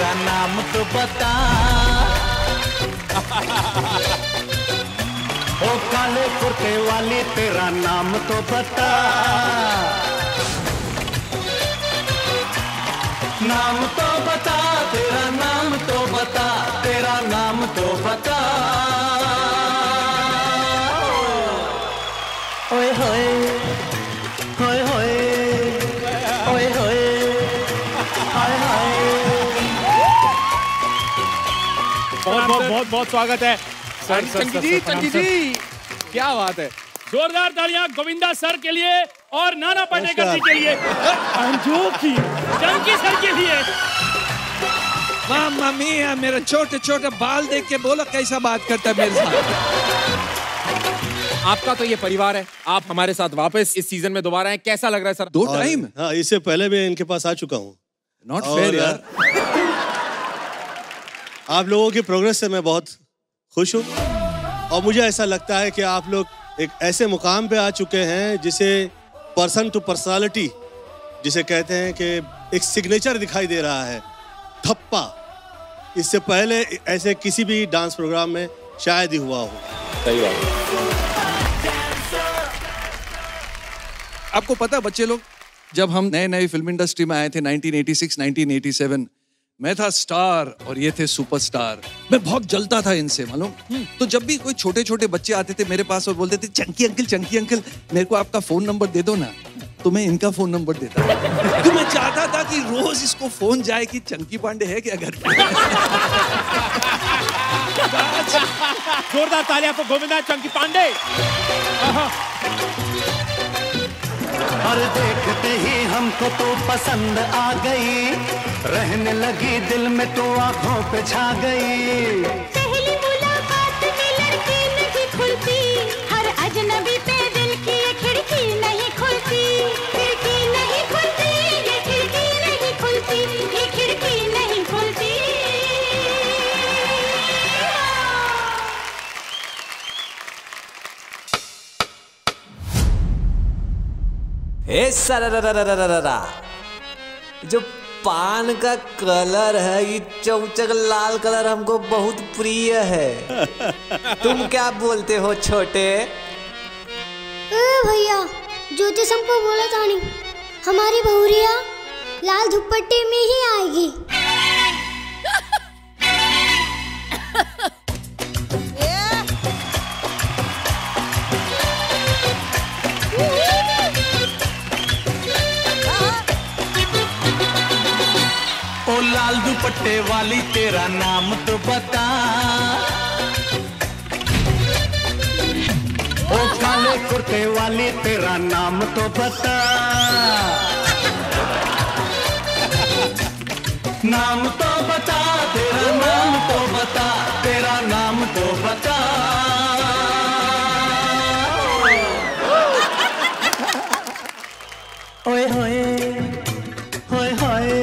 मेरा नाम तो बता ओ काले कुर्ते वाली तेरा नाम तो बता, नाम तो बता, तेरा नाम तो बता, तेरा नाम तो बता। ओए होए होए होए ओए होए हाय हाय। बहुत स्वागत है चंकी जी। चंकी जी क्या बात है, जोरदार तालियां गोविंदा सर के लिए और नाना पाटेकर जी के लिए, अंजू की चंकी सर के लिए। मामा मिया मेरा छोटे छोटे बाल देख के बोला कैसा बात करता है मेरे साथ। आपका तो ये परिवार है, आप हमारे साथ वापस इस सीजन में दोबारा हैं, कैसा लग रहा है सर? दो टाइम। हाँ, इससे पहले भी इनके पास आ चुका हूँ। नॉट फेयर यार। आप लोगों की प्रोग्रेस से मैं बहुत खुश हूँ और मुझे ऐसा लगता है कि आप लोग एक ऐसे मुकाम पे आ चुके हैं जिसे पर्सन टू पर्सनालिटी जिसे कहते हैं कि एक सिग्नेचर दिखाई दे रहा है थप्पा, इससे पहले ऐसे किसी भी डांस प्रोग्राम में शायद ही हुआ हो। सही बात है। आपको पता है बच्चे लोग, जब हम नए नए फिल्म इंडस्ट्री में आए थे 1986 1987 मैं था स्टार और ये थे सुपरस्टार। मैं बहुत जलता था इनसे मालूम। तो जब भी कोई छोटे छोटे बच्चे आते थे मेरे पास और बोलते थे चंकी अंकल मेरे को आपका फोन नंबर दे दो ना, तो मैं इनका फोन नंबर देता था। तो मैं चाहता था कि रोज इसको फोन जाए कि चंकी पांडे है क्या घर पे। जोरदार तालियां आपको गोविंदा, चंकी पांडे। और देखते ही हमको तो पसंद आ गई, रहने लगी दिल में तो आंखों पे छा गई। पहली मुलाकात में लड़की नहीं खुलती, हर अजनबी पे दिल की ये खिड़की नहीं खुलती, खिड़की नहीं खुलती, ये खिड़की नहीं खुलती, ये खिड़की नहीं खुलती। जो पान का कलर है ये चौचक लाल कलर हमको बहुत प्रिय है। तुम क्या बोलते हो छोटे? ए भैया ज्योतिष हमको बोला था नहीं, हमारी बहुरिया लाल दुपट्टे में ही आएगी। लाल दुपट्टे वाली तेरा नाम तो बता, ओ काले कुर्ते वाली तेरा नाम तो बता, नाम तो बता, तेरा नाम तो बता, तेरा नाम तो बता। ओए होए होए होए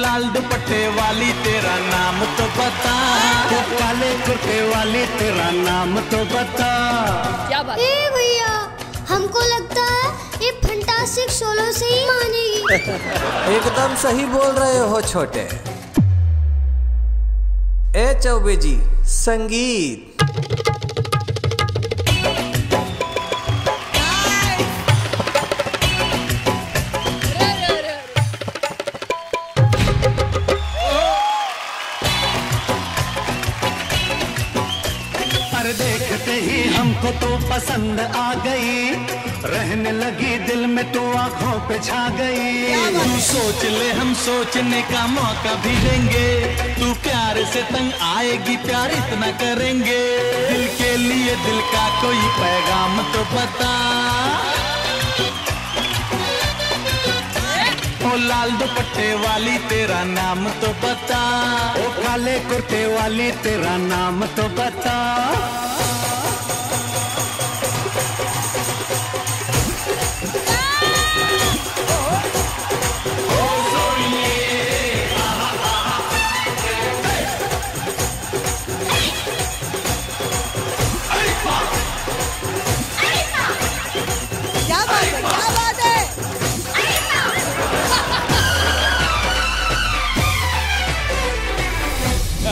लाल दुपट्टे वाली तेरा नाम तो बता, काले कुर्ते वाली तेरा नाम तो बता। क्या बात है भैया, हमको लगता है ये फंटास्टिक सोलो से ही मानेगी। एकदम सही बोल रहे हो छोटे। ए चौबे जी संगीत। हमको तो पसंद आ गई, रहने लगी दिल में तो आंखों पे छा गई। तू सोच ले हम सोचने का मौका भी देंगे, तू प्यार से तंग आएगी प्यार इतना करेंगे, दिल के लिए दिल का कोई पैगाम तो बता, ओ लाल दुपट्टे वाली तेरा नाम तो बता, ओ काले कुर्ते वाली तेरा नाम तो बता।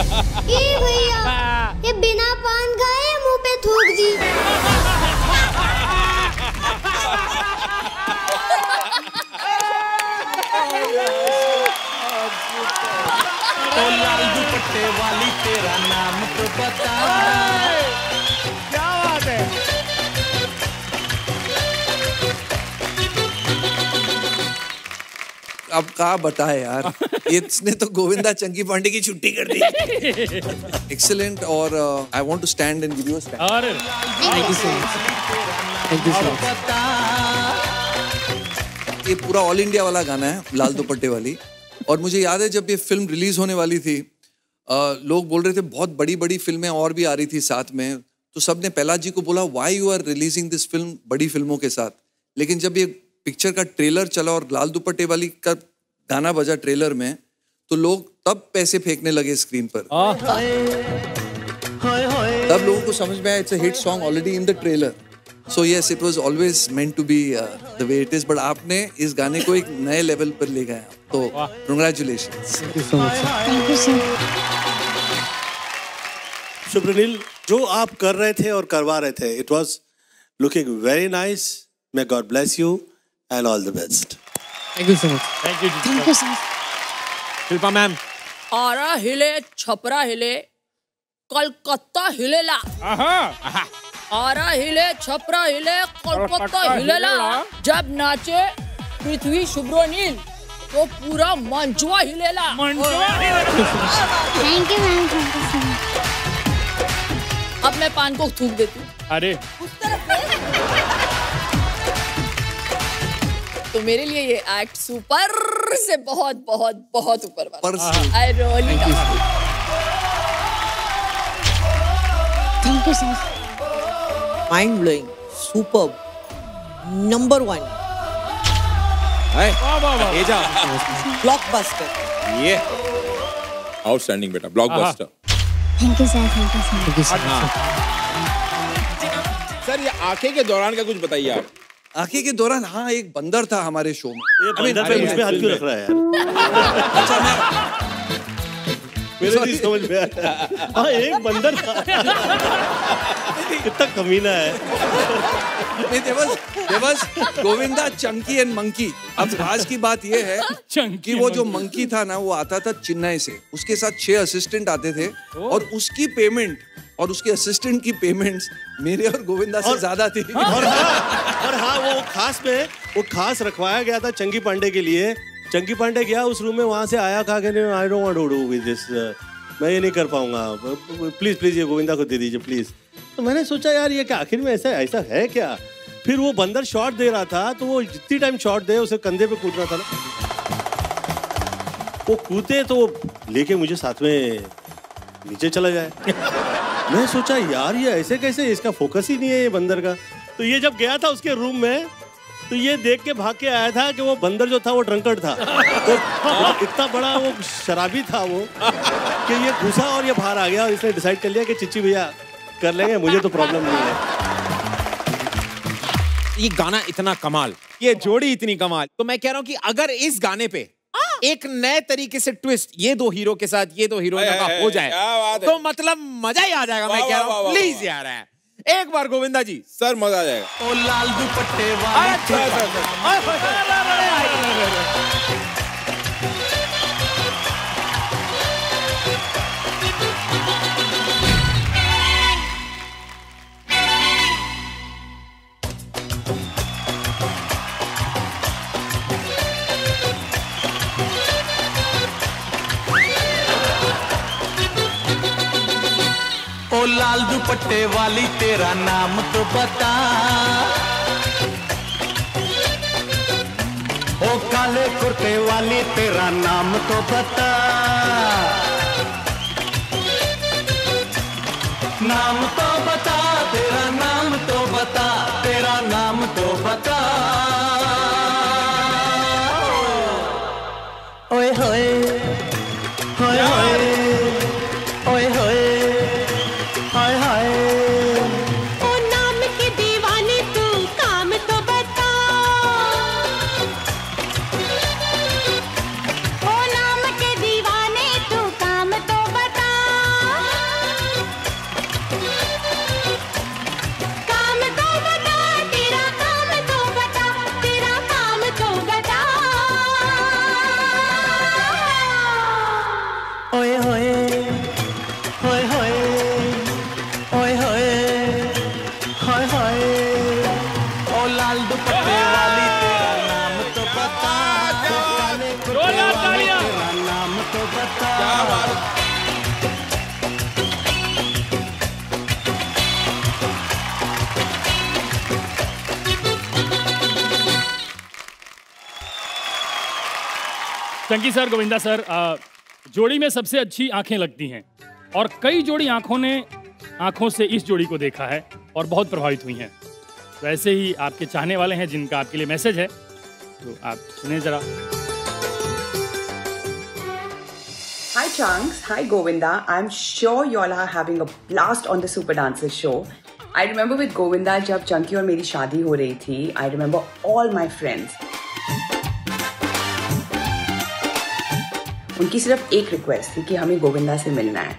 ये भैया ये बिना पान खाए मुंह पे थूक दी। ओ लाल दुपट्टे वाली तेरा नाम तो बता। क्या बात है। अब क्या बताए यार, इसने तो गोविंदा चंकी पांडे की छुट्टी कर दी। एक्सेलेंट। और I want to stand and give you a stand. Thank you so much, thank you so much. ये पूरा ऑल इंडिया वाला गाना है लाल दुपट्टे वाली। और मुझे याद है जब ये फिल्म रिलीज होने वाली थी, लोग बोल रहे थे बहुत बड़ी बड़ी फिल्में और भी आ रही थी साथ में, तो सब ने प्रहलाद जी को बोला why you are releasing this film बड़ी फिल्मों के साथ। लेकिन जब ये पिक्चर का ट्रेलर चला और लाल दुपट्टे वाली का गाना बजा ट्रेलर में, तो लोग तब पैसे फेंकने लगे स्क्रीन पर। तब लोगों को समझ में आया it's a hit song already in the trailer. So yes, it was always meant to be the way it is. But आपने इस गाने को एक नए लेवल पर ले गए, तो congratulations. Thank you so much. Subranil, जो आप कर रहे थे और करवा रहे थे, it was looking very nice. May God bless you and all the best. Thank you so much. Thank you so much Shilpa ma'am. Ara हिले छपरा हिले कोलकाता हिलेला। आरा हिले छपरा हिले कोलकाता हिलेला। जब नाचे पृथ्वी सुब्रनील तो पूरा मंचवा हिलेला। Thank you ma'am, thank you so much. अब मैं पान को थूक देती हूँ। अरे उस तरफ। तो मेरे लिए ये एक्ट सुपर से बहुत बहुत बहुत ऊपर वाला। I really thank you so much. Mind blowing, superb, number 1। Blockbuster. ये आउटस्टैंडिंग बेटा, blockbuster. Thank you sir, thank you sir. ये आंखें के दौरान का कुछ बताइए आप। आखिर के दौरान हाँ एक बंदर था हमारे शो में। बंदर पे मुझे हाथ क्यों रख रहा है यार? अच्छा मेरे भी समझ में आया। हाँ एक बंदर था। कितना कमीना है। देवस गोविंदा चंकी एंड मंकी। अब आज की बात ये है कि वो जो मंकी था ना, वो आता था चेन्नई से। उसके साथ 6 असिस्टेंट आते थे और उसकी पेमेंट और उसके असिस्टेंट की पेमेंट्स मेरे और गोविंदा से ज्यादा थी। और हाँ वो खास रखवाया गया था चंकी पांडे के लिए। चंकी पांडे गया उस रूम में, वहाँ से आया कहा कहने I don't want to do with this, मैं ये नहीं कर पाऊंगा, प्लीज ये गोविंदा को दे दीजिए प्लीज। तो मैंने सोचा यार ये क्या आखिर में ऐसा है क्या। फिर वो बंदर शॉट दे रहा था, तो वो जितनी टाइम शॉट दे उसे कंधे पे कूद रहा था ना। वो कूदे तो लेके मुझे साथ में नीचे चला जाए। मैं सोचा यार ये ऐसे कैसे, इसका फोकस ही नहीं है ये बंदर का। तो ये जब गया था उसके रूम में, तो ये देख के भाग के आया था कि वो बंदर जो था वो ड्रंकर्ड था। तो इतना बड़ा वो शराबी था वो कि ये घुसा और ये बाहर आ गया। और इसने डिसाइड कर लिया कि चिच्ची भैया कर लेंगे, मुझे तो प्रॉब्लम नहीं है। ये गाना इतना कमाल, ये जोड़ी इतनी कमाल। तो मैं कह रहा हूँ कि अगर इस गाने पे एक नए तरीके से ट्विस्ट ये दो हीरो के साथ, ये दो हीरो का हो जाए तो मतलब मजा ही आ जाएगा। मैं कह रहा हूँ प्लीज यार एक बार गोविंदा जी सर, मजा आ जाएगा। ओ लाल दुपट्टे लाल दुपट्टे वाली तेरा नाम तो बता। ओ काले कुर्ते वाली तेरा नाम तो बता। नाम तो बता, तेरा नाम तो बता, तेरा नाम तो बता। ओए होए होए होए ओए होए चंकी सर, गोविंदा सर, जोड़ी में सबसे अच्छी आंखें लगती हैं और कई जोड़ी आंखों ने आंखों से इस जोड़ी को देखा है और बहुत प्रभावित हुई हैं। वैसे ही आपके चाहने वाले हैं जिनका आपके लिए मैसेज है, तो आप सुने जरा। Hi Chunks, hi Govinda. I'm sure you all are having a blast on the Super Dancer show. I remember with Govinda, जब चंकी और मेरी शादी हो रही थी, I remember all my friends. उनकी सिर्फ एक रिक्वेस्ट थी कि हमें गोविंदा से मिलना है.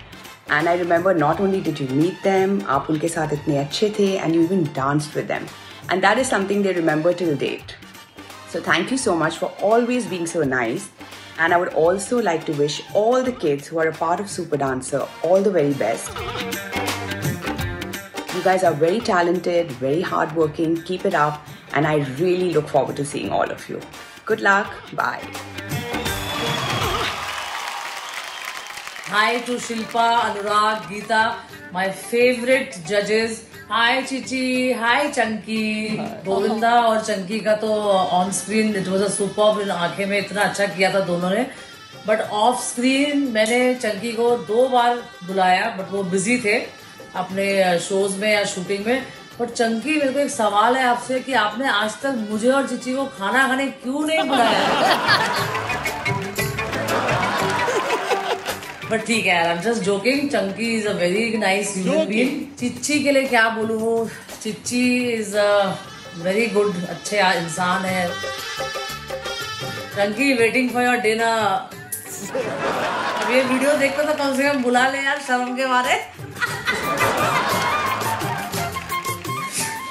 And I remember not only did you meet them, आप उनके साथ इतने अच्छे थे and you even danced with them. And that is something they remember till date. So thank you so much for always being so nice. And I would also like to wish all the kids who are a part of Super Dancer all the very best. You guys are very talented, very hardworking. Keep it up. And I really look forward to seeing all of you. Good luck. Bye. Hi to Shilpa, Anurag, Geeta, my favorite judges. Hi Chichi, hi Chunky. Govinda और Chunky का तो on screen it was a superb. इन आँखें में इतना अच्छा किया था दोनों ने, but off screen मैंने Chunky को 2 बार बुलाया, but वो busy थे अपने shows में या shooting में. But Chunky, मेरे को एक सवाल है आपसे कि आपने आज तक मुझे और Chichi को खाना खाने क्यों नहीं बुलाया? बट ठीक है, I am just joking. Chunky is a very nice human being. Chichi के लिए क्या बोलूँ, Chichi is a very good, अच्छे इंसान है. Chunky, waiting for your dinner. अब ये वीडियो देखो तो कम से कम बुला ले यार, शर्म के मारे.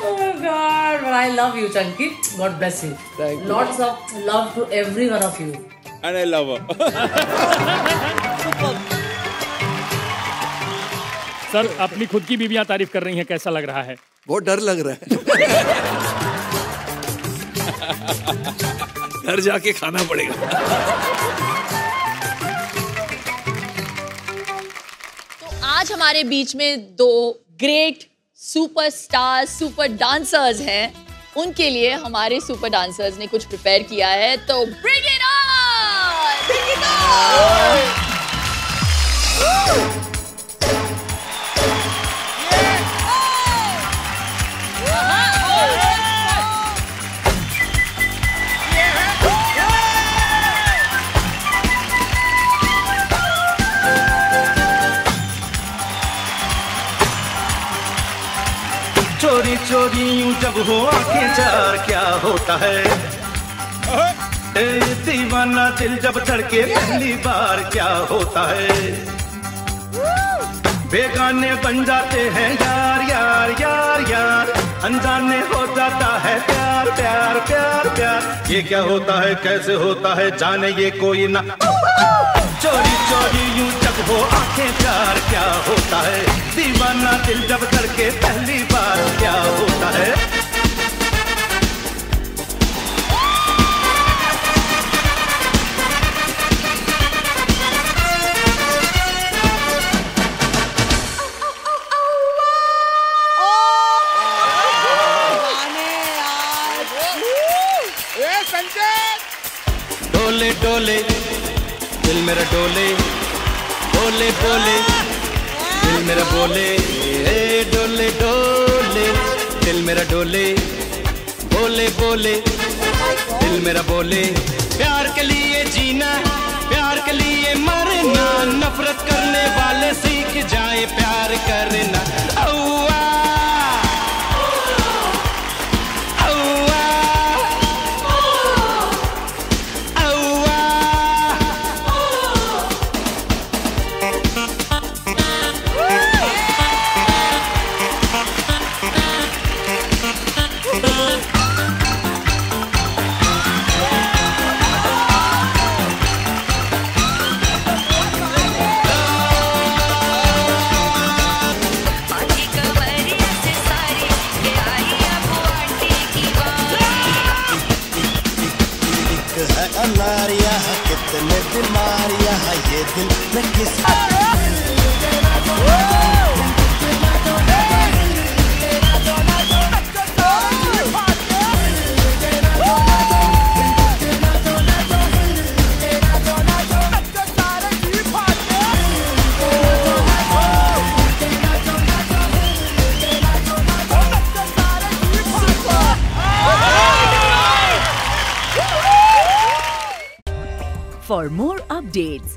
Oh God, but I love you Chunky. God bless you. Lots of love to every one of you. And I love her. Sir, अपनी खुद की बीवियां तारीफ कर रही हैं, कैसा लग रहा है? बहुत डर लग रहा है. घर जाके खाना पड़ेगा. तो आज हमारे बीच में 2 ग्रेट सुपरस्टार सुपर डांसर्स हैं. उनके लिए हमारे सुपर डांसर्स ने कुछ प्रिपेयर किया है, तो bring it on. Bring it on. चोरी चोरी यूं जब हो आंखें चार क्या होता है, दीवाना दिल जब धड़के पहली बार क्या होता है. बेगाने बन जाते हैं यार यार यार यार, अनजाने हो जाता है प्यार प्यार प्यार प्यार. ये क्या होता है, कैसे होता है, जाने ये कोई ना. चोरी चोरी यूं जब हो आंखें चार क्या होता है, दीवाना दिल जब करके पहली बार क्या होता है. डोले डोले दिल मेरा डोले, बोले बोले दिल मेरा बोले. डोले डोले दिल मेरा डोले, बोले बोले दिल मेरा बोले. प्यार के लिए जीना, प्यार के लिए मरना, नफरत करने वाले सीख जाए प्यार करना. For more updates,